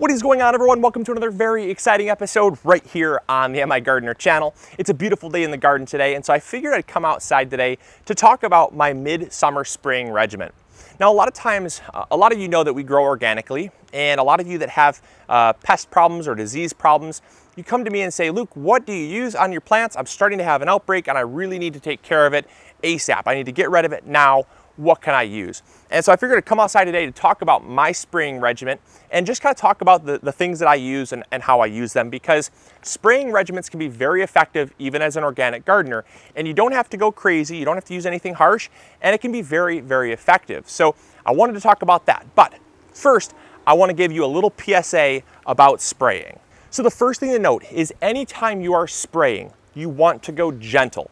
What is going on, everyone? Welcome to another very exciting episode right here on the MI Gardener channel. It's a beautiful day in the garden today, and so I figured I'd come outside today to talk about my midsummer spraying regimen. Now, a lot of times, a lot of you know that we grow organically, and a lot of you that have pest problems or disease problems, you come to me and say, Luke, what do you use on your plants? I'm starting to have an outbreak, and I really need to take care of it ASAP. I need to get rid of it now. What can I use? And so I figured I'd come outside today to talk about my spraying regimen and just kind of talk about the things that I use and how I use them, because spraying regimens can be very effective even as an organic gardener, and you don't have to go crazy, you don't have to use anything harsh, and it can be very, very effective. So I wanted to talk about that, but first I want to give you a little PSA about spraying. So the first thing to note is anytime you are spraying, you want to go gentle.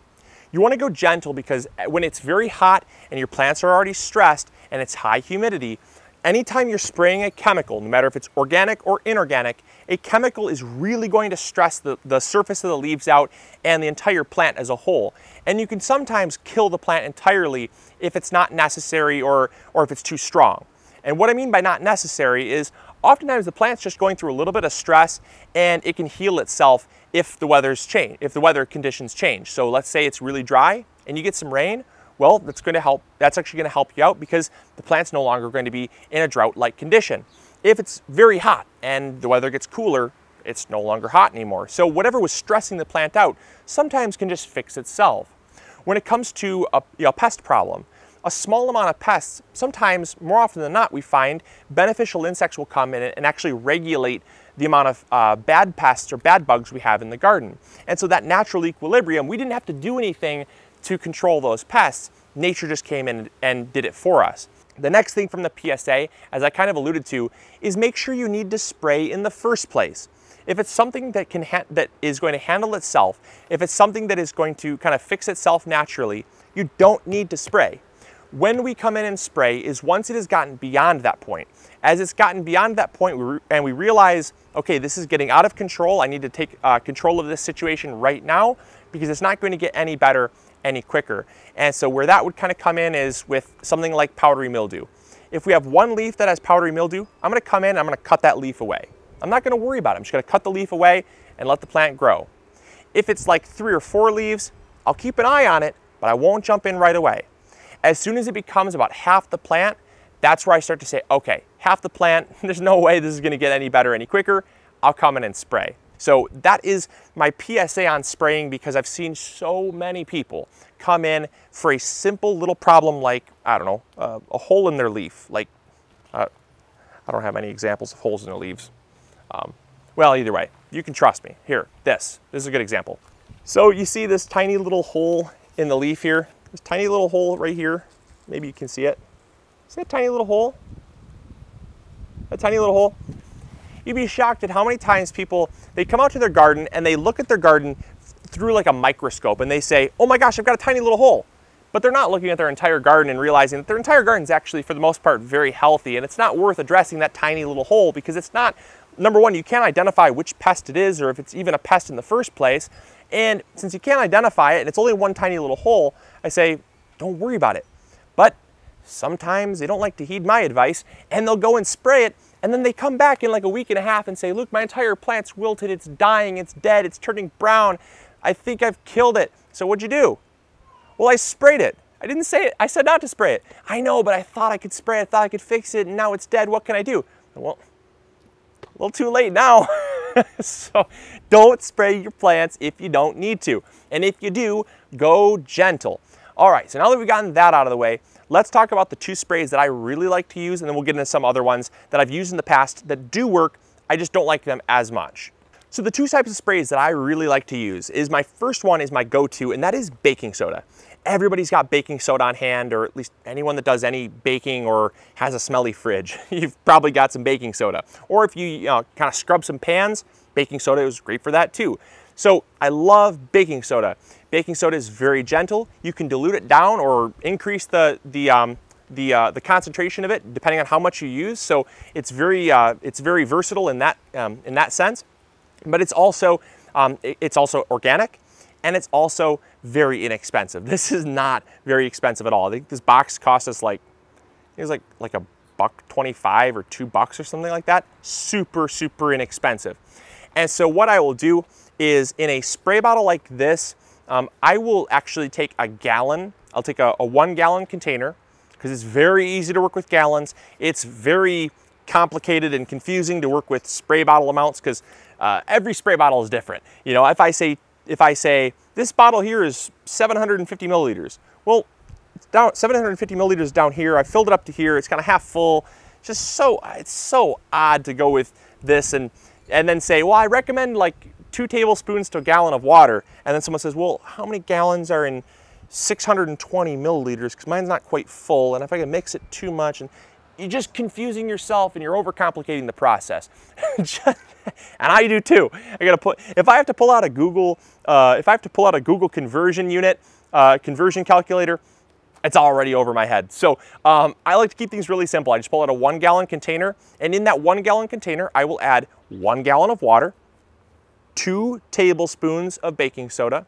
You want to go gentle because when it's very hot and your plants are already stressed and it's high humidity, anytime you're spraying a chemical, no matter if it's organic or inorganic, a chemical is really going to stress the surface of the leaves out and the entire plant as a whole. And you can sometimes kill the plant entirely if it's not necessary or if it's too strong. And what I mean by not necessary is oftentimes the plant's just going through a little bit of stress and it can heal itself if the weather's change, if the weather conditions change. So let's say it's really dry and you get some rain, well, that's going to help. That's actually going to help you out because the plant's no longer going to be in a drought-like condition. If it's very hot and the weather gets cooler, it's no longer hot anymore. So whatever was stressing the plant out sometimes can just fix itself. When it comes to a pest problem, a small amount of pests, sometimes, more often than not, we find beneficial insects will come in and actually regulate the amount of bad pests or bad bugs we have in the garden. And so that natural equilibrium, we didn't have to do anything to control those pests. Nature just came in and did it for us. The next thing from the PSA, as I kind of alluded to, is make sure you need to spray in the first place. If it's something that is going to handle itself, if it's something that is going to kind of fix itself naturally, you don't need to spray. When we come in and spray is once it has gotten beyond that point. As it's gotten beyond that point and we realize, okay, this is getting out of control, I need to take control of this situation right now because it's not going to get any better any quicker. And so where that would kind of come in is with something like powdery mildew. If we have one leaf that has powdery mildew, I'm going to come in, I'm going to cut that leaf away. I'm not going to worry about it. I'm just going to cut the leaf away and let the plant grow. If it's like 3 or 4 leaves, I'll keep an eye on it, but I won't jump in right away. As soon as it becomes about half the plant, that's where I start to say, okay, half the plant, there's no way this is going to get any better any quicker. I'll come in and spray. So that is my PSA on spraying, because I've seen so many people come in for a simple little problem like, I don't know, a hole in their leaf. Like, I don't have any examples of holes in their leaves. Well, either way, you can trust me. Here, this is a good example. So you see this tiny little hole in the leaf here? This tiny little hole right here, maybe you can see it. See that tiny little hole? That tiny little hole? You'd be shocked at how many times people, they come out to their garden and they look at their garden through like a microscope and they say, oh my gosh, I've got a tiny little hole. But they're not looking at their entire garden and realizing that their entire garden's actually, for the most part, very healthy, and it's not worth addressing that tiny little hole because it's not, number one, you can't identify which pest it is or if it's even a pest in the first place. And since you can't identify it and it's only one tiny little hole, I say, don't worry about it. But sometimes they don't like to heed my advice and they'll go and spray it, and then they come back in like a week and a half and say, look, my entire plant's wilted, it's dying, it's dead, it's turning brown. I think I've killed it. So what'd you do? Well, I sprayed it. I didn't say it. I said not to spray it. I know, but I thought I could spray it, I thought I could fix it, and now it's dead. What can I do? Well, a little too late now. So don't spray your plants if you don't need to. And if you do, go gentle. All right, so now that we've gotten that out of the way, let's talk about the 2 sprays that I really like to use, and then we'll get into some other ones that I've used in the past that do work. I just don't like them as much. So the 2 types of sprays that I really like to use is, my first one is my go-to, and that is baking soda. Everybody's got baking soda on hand, or at least anyone that does any baking or has a smelly fridge, you've probably got some baking soda. Or if you kind of scrub some pans, baking soda is great for that too. So I love baking soda. Baking soda is very gentle. You can dilute it down or increase the concentration of it depending on how much you use. So it's very versatile in that sense. But it's also organic, and it's also very inexpensive. This is not very expensive at all. I think this box cost us like, it was like a $1.25 or $2 or something like that. Super, super inexpensive. And so what I will do is in a spray bottle like this, I will actually take a gallon. I'll take a 1 gallon container because it's very easy to work with gallons. It's very complicated and confusing to work with spray bottle amounts because every spray bottle is different. You know, if I say this bottle here is 750 milliliters, well, it's down 750 milliliters down here. I filled it up to here. It's kind of half full. Just so it's so odd to go with this and then say, well, I recommend like 2 tablespoons to a gallon of water. And then someone says, well, how many gallons are in 620 milliliters? Because mine's not quite full. And if I can mix it too much, and you're just confusing yourself and you're overcomplicating the process. And I do too. I gotta put, if I have to pull out a Google, conversion unit, conversion calculator, it's already over my head. So I like to keep things really simple. I just pull out a 1 gallon container, and in that 1 gallon container, I will add 1 gallon of water, 2 tablespoons of baking soda,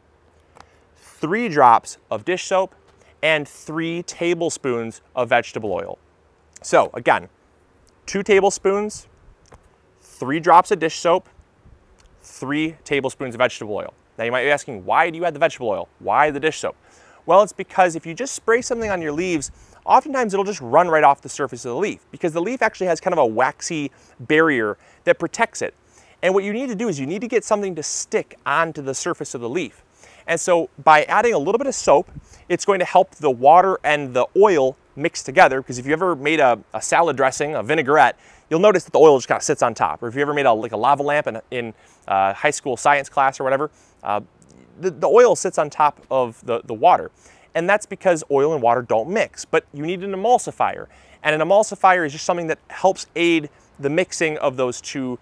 3 drops of dish soap, and 3 tablespoons of vegetable oil. So again, 2 tablespoons, 3 drops of dish soap, 3 tablespoons of vegetable oil. Now you might be asking, why do you add the vegetable oil? Why the dish soap? Well, it's because if you just spray something on your leaves, oftentimes it'll just run right off the surface of the leaf because the leaf actually has kind of a waxy barrier that protects it. And what you need to do is you need to get something to stick onto the surface of the leaf. And so by adding a little bit of soap, it's going to help the water and the oil mixed together, because if you ever made a salad dressing, a vinaigrette, you'll notice that the oil just kind of sits on top. Or if you ever made like a lava lamp in high school science class or whatever, the oil sits on top of the water. And that's because oil and water don't mix, but you need an emulsifier. And an emulsifier is just something that helps aid the mixing of those two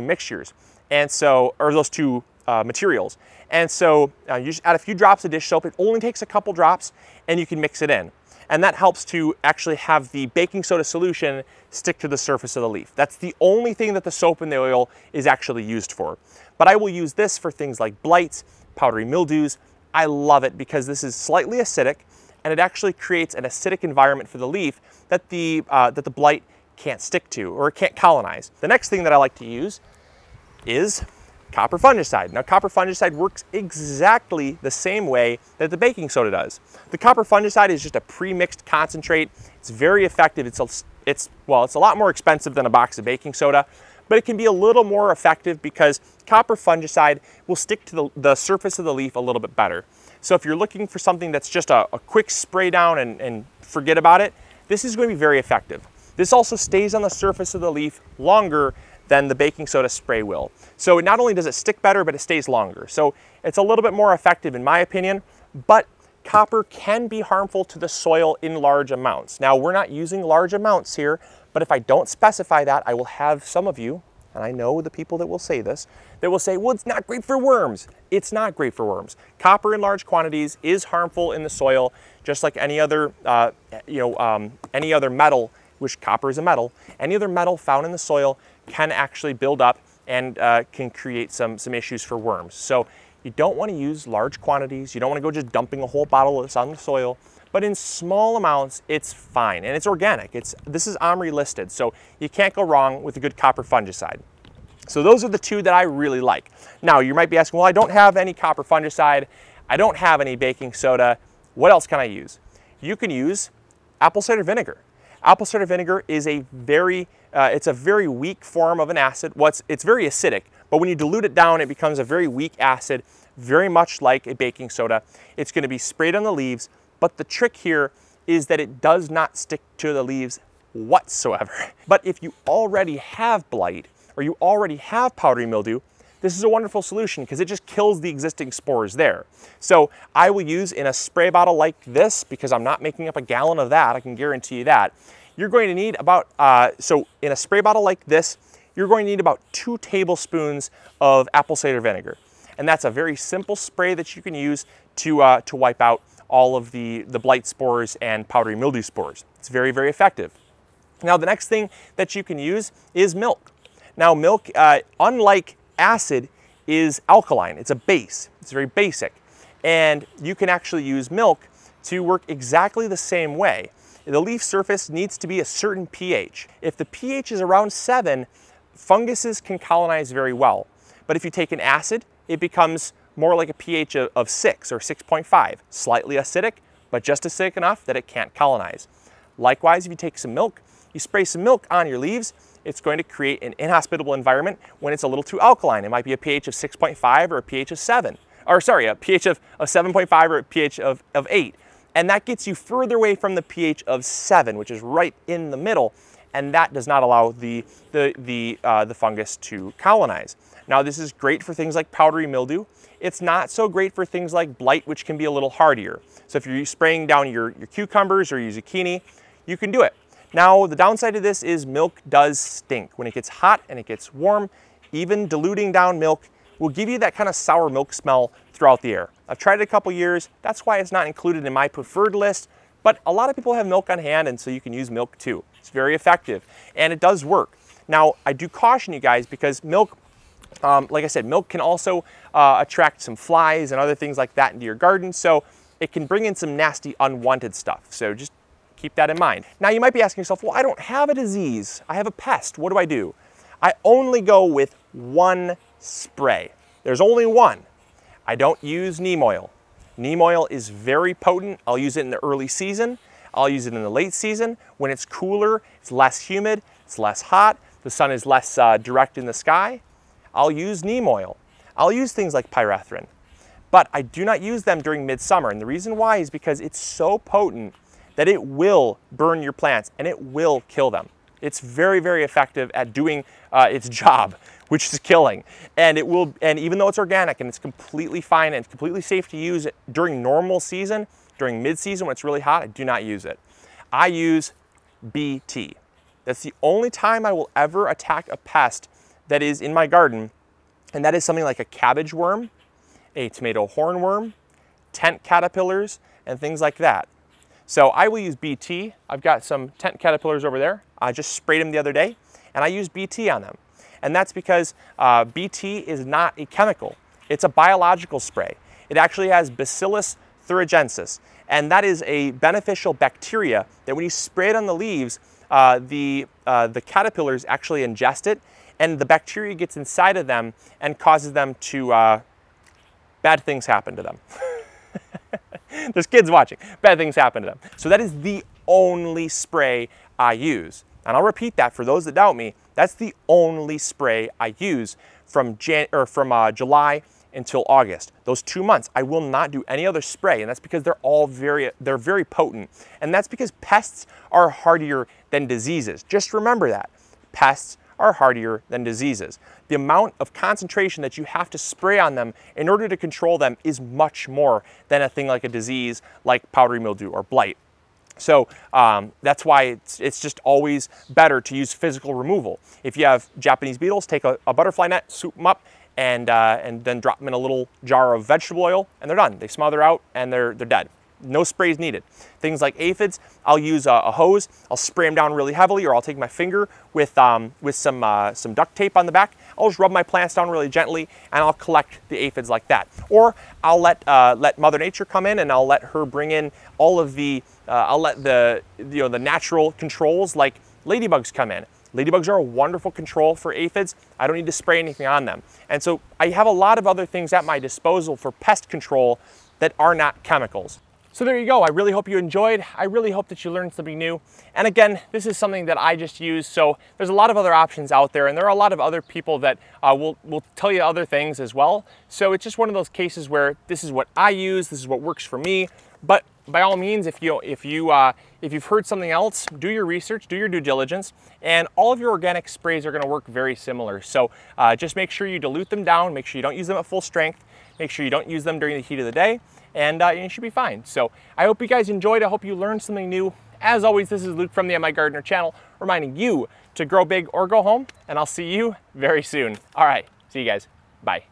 mixtures. And so, or those two materials. And so you just add a few drops of dish soap. It only takes a couple drops and you can mix it in. And that helps to actually have the baking soda solution stick to the surface of the leaf. That's the only thing that the soap and the oil is actually used for. But I will use this for things like blights, powdery mildews. I love it because this is slightly acidic and it actually creates an acidic environment for the leaf that the blight can't stick to or can't colonize. The next thing that I like to use is copper fungicide. Now, copper fungicide works exactly the same way that the baking soda does. The copper fungicide is just a pre-mixed concentrate. It's very effective. It's a lot more expensive than a box of baking soda, but it can be a little more effective because copper fungicide will stick to the surface of the leaf a little bit better. So if you're looking for something that's just a quick spray down and forget about it, this is going to be very effective. This also stays on the surface of the leaf longer than the baking soda spray will. So not only does it stick better, but it stays longer. So it's a little bit more effective in my opinion, but copper can be harmful to the soil in large amounts. Now we're not using large amounts here, but if I don't specify that, I will have some of you, and I know the people that will say this, that will say, well, it's not great for worms. It's not great for worms. Copper in large quantities is harmful in the soil, just like any other metal, which copper is a metal, any other metal found in the soil can actually build up and can create some issues for worms. So you don't want to use large quantities. You don't want to go just dumping a whole bottle of this on the soil, but in small amounts, it's fine. And it's organic. This is OMRI listed, so you can't go wrong with a good copper fungicide. So those are the two that I really like. Now you might be asking, well, I don't have any copper fungicide. I don't have any baking soda. What else can I use? You can use apple cider vinegar. Apple cider vinegar is it's a very weak form of an acid. It's very acidic, but when you dilute it down, it becomes a very weak acid, very much like a baking soda. It's going to be sprayed on the leaves, but the trick here is that it does not stick to the leaves whatsoever. But if you already have blight or you already have powdery mildew, this is a wonderful solution because it just kills the existing spores there. So I will use in a spray bottle like this, because I'm not making up a gallon of that, I can guarantee you that. You're going to need about, so in a spray bottle like this, you're going to need about 2 tablespoons of apple cider vinegar. And that's a very simple spray that you can use to wipe out all of the blight spores and powdery mildew spores. It's very, very effective. Now, the next thing that you can use is milk. Now, milk, unlike acid, is alkaline. It's a base. It's very basic. And you can actually use milk to work exactly the same way. the leaf surface needs to be a certain pH. If the pH is around 7, funguses can colonize very well. But if you take an acid, it becomes more like a pH of 6 or 6.5, slightly acidic, but just acidic enough that it can't colonize. Likewise, if you take some milk, you spray some milk on your leaves, it's going to create an inhospitable environment when it's a little too alkaline. It might be a pH of 6.5 or a pH of 7, or sorry, a pH of 7.5 or a pH of 8. And that gets you further away from the pH of 7, which is right in the middle, and that does not allow the fungus to colonize. Now, this is great for things like powdery mildew. It's not so great for things like blight, which can be a little hardier. So if you're spraying down your cucumbers or your zucchini, you can do it. Now, the downside of this is milk does stink. When it gets hot and it gets warm, even diluting down milk will give you that kind of sour milk smell throughout the air. I've tried it a couple years. That's why it's not included in my preferred list, but a lot of people have milk on hand, and so you can use milk too. It's very effective and it does work. Now, I do caution you guys because milk, like I said, milk can also attract some flies and other things like that into your garden. So it can bring in some nasty, unwanted stuff. So just keep that in mind. Now, you might be asking yourself, well, I don't have a disease. I have a pest. What do? I only go with one spray. There's only one. I don't use neem oil. Neem oil is very potent. I'll use it in the early season. I'll use it in the late season. When it's cooler, it's less humid, it's less hot, the sun is less direct in the sky. I'll use neem oil. I'll use things like pyrethrin, but I do not use them during midsummer. And the reason why is because it's so potent that it will burn your plants and it will kill them. It's very, very effective at doing its job, which is killing. And it will, and even though it's organic and it's completely fine and it's completely safe to use during normal season, during mid-season when it's really hot, I do not use it. I use BT. That's the only time I will ever attack a pest that is in my garden, and that is something like a cabbage worm, a tomato hornworm, tent caterpillars, and things like that. So I will use BT. I've got some tent caterpillars over there. I just sprayed them the other day, and I used BT on them. And that's because BT is not a chemical. It's a biological spray. It actually has Bacillus thuringiensis, and that is a beneficial bacteria that when you spray it on the leaves, the caterpillars actually ingest it, and the bacteria gets inside of them and causes them to, bad things happen to them. There's kids watching, bad things happen to them. So that is the only spray I use. And I'll repeat that for those that doubt me, that's the only spray I use from July until August. Those 2 months, I will not do any other spray, and that's because they're all very potent. And that's because pests are hardier than diseases. Just remember that. Pests are hardier than diseases. The amount of concentration that you have to spray on them in order to control them is much more than a thing like a disease like powdery mildew or blight. So that's why it's just always better to use physical removal. If you have Japanese beetles, take a butterfly net, swoop them up, and then drop them in a little jar of vegetable oil, and they're done. They smother out, and they're dead. No sprays needed. Things like aphids, I'll use a hose. I'll spray them down really heavily, or I'll take my finger with some duct tape on the back. I'll just rub my plants down really gently, and I'll collect the aphids like that. Or I'll let Mother Nature come in, and I'll let her bring in all of the I'll let the natural controls like ladybugs come in. Ladybugs are a wonderful control for aphids. I don't need to spray anything on them. And so I have a lot of other things at my disposal for pest control that are not chemicals. So there you go. I really hope you enjoyed. I really hope that you learned something new. And again, this is something that I just use. So there's a lot of other options out there, and there are a lot of other people that will tell you other things as well. So it's just one of those cases where this is what I use, this is what works for me. But by all means, if you've heard something else, do your research, do your due diligence, and all of your organic sprays are going to work very similar. So just make sure you dilute them down, make sure you don't use them at full strength, make sure you don't use them during the heat of the day, and you should be fine. So I hope you guys enjoyed. I hope you learned something new. As always, this is Luke from the MI Gardener channel, reminding you to grow big or go home, and I'll see you very soon. All right, see you guys. Bye.